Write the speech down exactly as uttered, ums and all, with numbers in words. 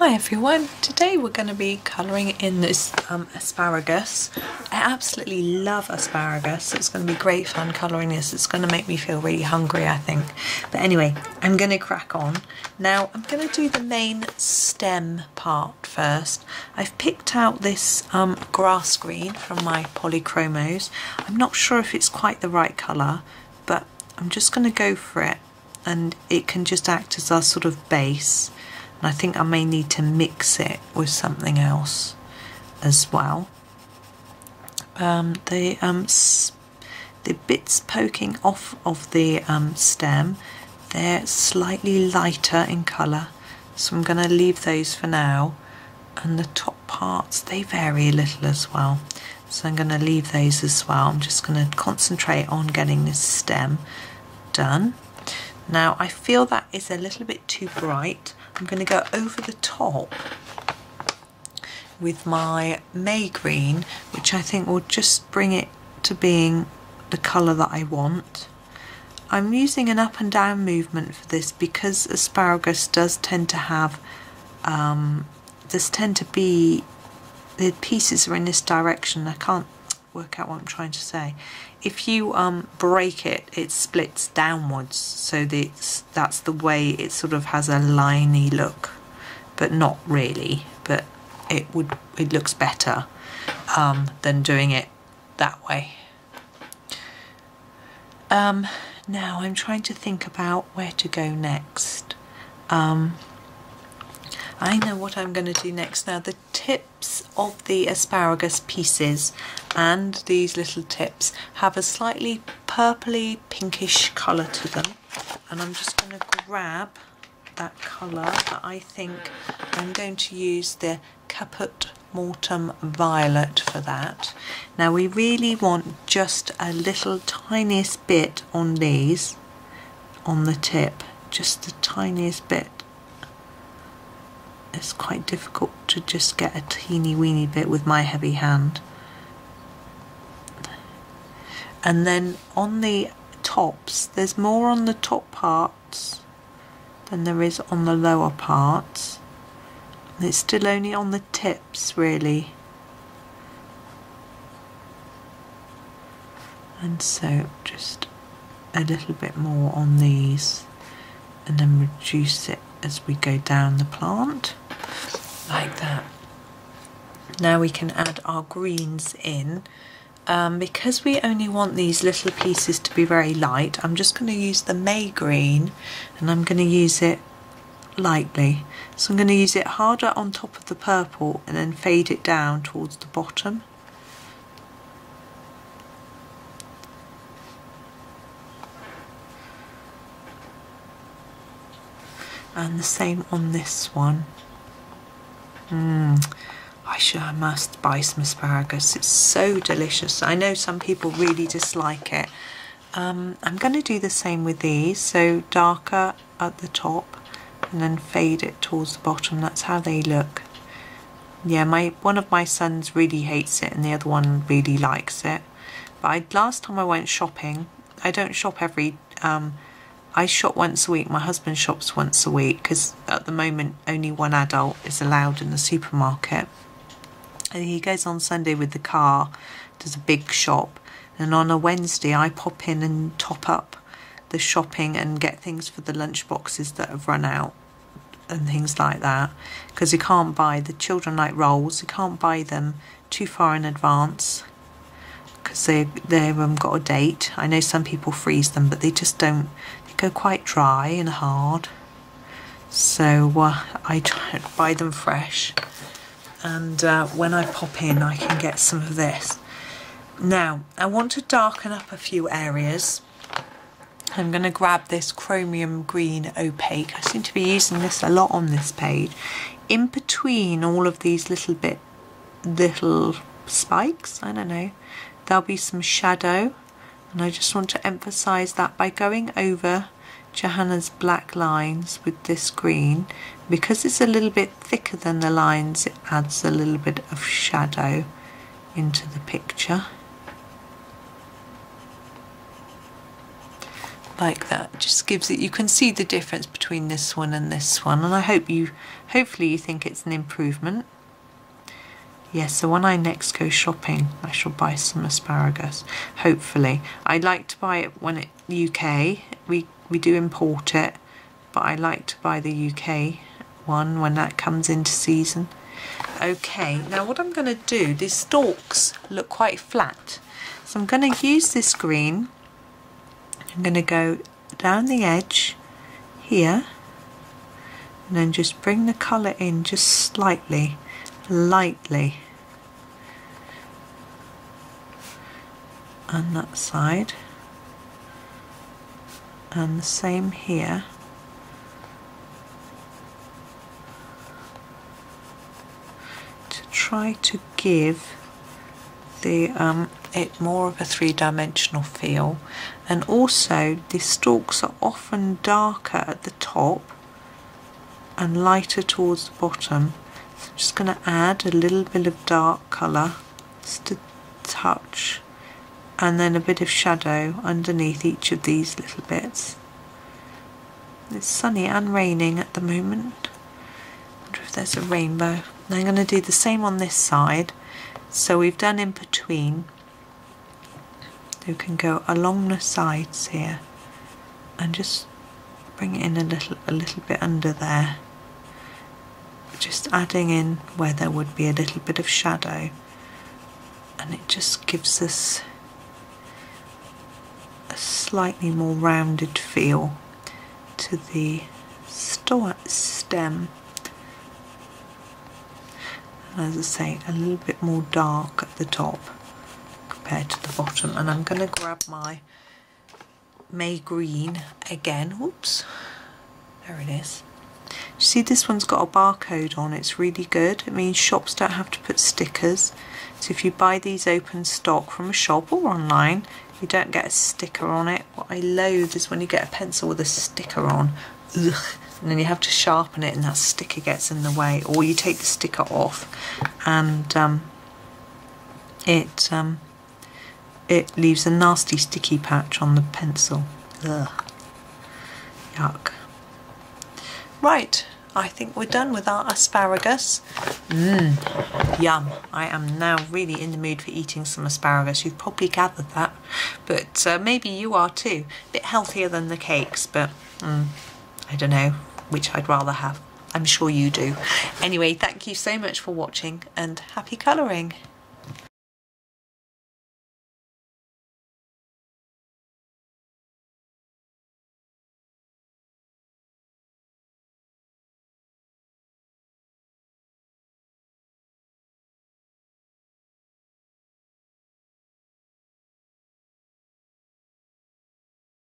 Hi everyone, today we're going to be colouring in this um, asparagus. I absolutely love asparagus, so it's going to be great fun colouring this. It's going to make me feel really hungry, I think. But anyway, I'm going to crack on. Now I'm going to do the main stem part first. I've picked out this um, grass green from my Polychromos. I'm not sure if it's quite the right colour, but I'm just going to go for it, and it can just act as our sort of base. I think I may need to mix it with something else as well. Um, the um, the bits poking off of the um, stem, they're slightly lighter in colour, so I'm going to leave those for now. And the top parts, they vary a little as well, so I'm going to leave those as well. I'm just going to concentrate on getting this stem done. Now I feel that is a little bit too bright. I'm going to go over the top with my May green, which I think will just bring it to being the colour that I want. I'm using an up and down movement for this because asparagus does tend to have, um, this tend to be, the pieces are in this direction. I can't work out what I'm trying to say. If you um, break it, it splits downwards, so that's, that's the way it sort of has a liney look, but not really, but it would it looks better um, than doing it that way. Um, now I'm trying to think about where to go next. Um, I know what I'm going to do next. Now the tips of the asparagus pieces and these little tips have a slightly purpley pinkish colour to them, and I'm just going to grab that colour that I think I'm going to use the Caput Mortuum Violet for that. Now we really want just a little tiniest bit on these, on the tip, just the tiniest bit. It's quite difficult to just get a teeny weeny bit with my heavy hand. And then on the tops, there's more on the top parts than there is on the lower parts. And it's still only on the tips, really. And so just a little bit more on these, and then reduce it as we go down the plant, like that. Now we can add our greens in. Um, because we only want these little pieces to be very light, I'm just going to use the May green, and I'm going to use it lightly. So I'm going to use it harder on top of the purple and then fade it down towards the bottom. And the same on this one. Mm. I should, I must buy some asparagus. It's so delicious. I know some people really dislike it. Um, I'm going to do the same with these. So darker at the top and then fade it towards the bottom. That's how they look. Yeah, my one of my sons really hates it and the other one really likes it. But I, last time I went shopping, I don't shop every... Um, I shop once a week, my husband shops once a week, because at the moment only one adult is allowed in the supermarket. And he goes on Sunday with the car, does a big shop, and on a Wednesday I pop in and top up the shopping and get things for the lunch boxes that have run out and things like that, because you can't buy, the children like rolls, you can't buy them too far in advance, because they, they've um, got a date. I know some people freeze them, but they just don't, go quite dry and hard, so uh, I try to buy them fresh, and uh, when I pop in I can get some of this. Now I want to darken up a few areas. I'm going to grab this Chromium Green Opaque. I seem to be using this a lot on this page, in between all of these little bit little spikes, I don't know, there'll be some shadow. And I just want to emphasise that by going over Johanna's black lines with this green, because it's a little bit thicker than the lines, it adds a little bit of shadow into the picture. like that. Just gives it, you can see the difference between this one and this one, and I hope you, hopefully you think it's an improvement. Yes, yeah, so when I next go shopping, I shall buy some asparagus, hopefully. I like to buy it when it, U K, we, we do import it, but I like to buy the U K one when that comes into season. Okay, now what I'm going to do, these stalks look quite flat, so I'm going to use this green. I'm going to go down the edge here and then just bring the colour in just slightly, lightly on that side, and the same here. Try to give the um, it more of a three-dimensional feel, and also the stalks are often darker at the top and lighter towards the bottom, so I'm just going to add a little bit of dark colour, just a touch, and then a bit of shadow underneath each of these little bits. It's sunny and raining at the moment. I wonder if there's a rainbow. Now I'm going to do the same on this side, so we've done in between. You can go along the sides here and just bring it in a little, a little bit under there, just adding in where there would be a little bit of shadow, and it just gives us a slightly more rounded feel to the stem. As I say, a little bit more dark at the top compared to the bottom. And I'm going to grab my May Green again. Oops, there it is. You see, this one's got a barcode on. It's really good. It means shops don't have to put stickers. So if you buy these open stock from a shop or online, you don't get a sticker on it. What I loathe is when you get a pencil with a sticker on. Ugh. And then you have to sharpen it and that sticker gets in the way, or you take the sticker off and um, it um, it leaves a nasty sticky patch on the pencil. Ugh. Yuck. Right, I think we're done with our asparagus. Mmm, yum. I am now really in the mood for eating some asparagus. You've probably gathered that, but uh, maybe you are too. A bit healthier than the cakes, but mm, I don't know which I'd rather have. I'm sure you do. Anyway, thank you so much for watching, and happy colouring.